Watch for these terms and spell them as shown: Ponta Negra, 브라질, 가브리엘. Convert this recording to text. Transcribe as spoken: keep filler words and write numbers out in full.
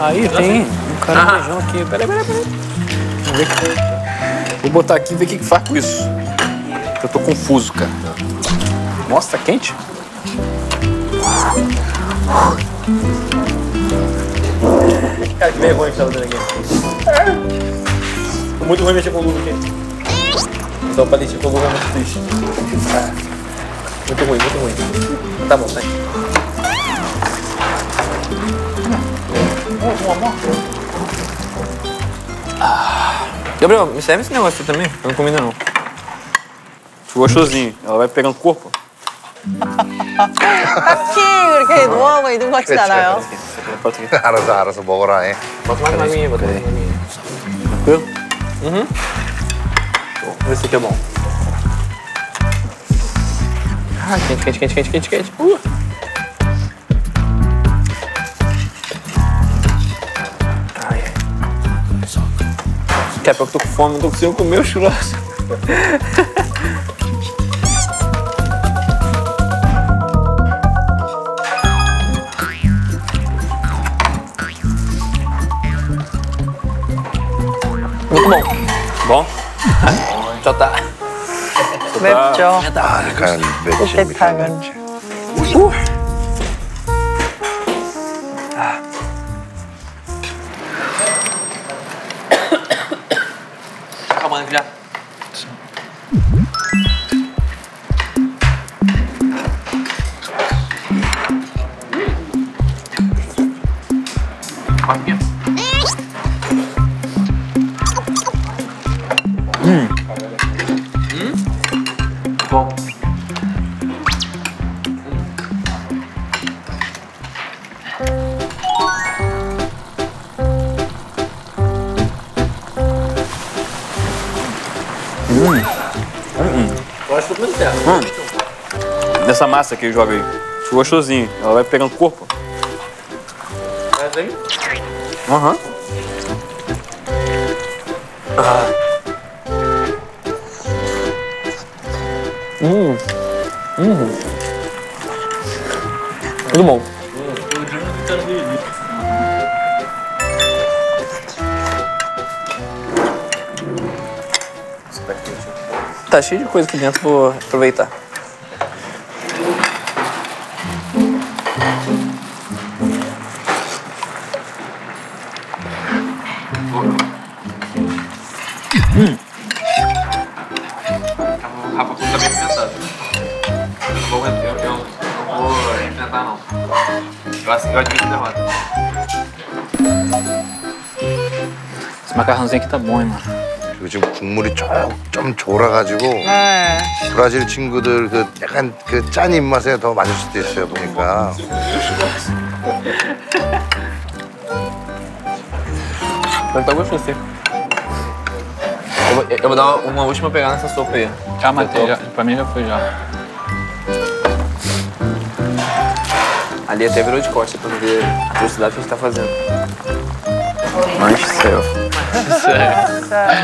Aí tem um caranguejão ah. aqui. Peraí, peraí, peraí. Vamos ver o que é. Vou botar aqui e ver o que que faz com isso. Eu tô confuso, cara. Nossa, tá quente? Cara, que vergonha que tá dando aqui. Tô muito ruim mexer com o Lula aqui. Então, pra deixar com o Lula é muito triste. Ah, muito ruim, muito ruim. Tá bom, tá aqui. Ah. Gabriel, me serve esse negócio aqui também? Eu não comi ainda não. Gostosinho. Ela vai pegando o corpo. Aqui, querido, mamãe, aí não gosta nada. Arrasa, arrasa, bora, hein? Bota mais na minha, bota mais na minha. Tranquilo? Uhum. Esse aqui é bom. Ah, quente, quente, quente, quente, quente, quente. Uh. Daqui a pouco eu tô com fome, não tô conseguindo comer o churrasco. Muito bom. Bom? Tchau, tá. Tchau, tá. Ah, cara, beijo, cagante. Uh! Ah. Já. Hum. Bom. Hum. Dessa massa que eu jogo aí. Gostosinho. Ela vai pegando o corpo. Faz aí? Aham. Uhum. Ah. Hum. Hum. Muito bom. Tá cheio de coisa aqui dentro, vou aproveitar. Hum. O Rafa tá bem alimentado. Eu não vou enfrentar, não. Eu acho que eu admito a derrota. Esse macarrãozinho aqui tá bom, hein, mano. 지금 국물이 조금 졸아가지고 네. 브라질 친구들 그 약간 그 짠 입맛에 더 맞을 수도 있어요 보니까. Tá gostoso. Eu vou, eu vou dar uma última pegada nessa sopa aí. Já matei, já, pra mim já foi já. Ali até virou de costas pra ver a velocidade que a gente tá fazendo. Mas, céu. Sério.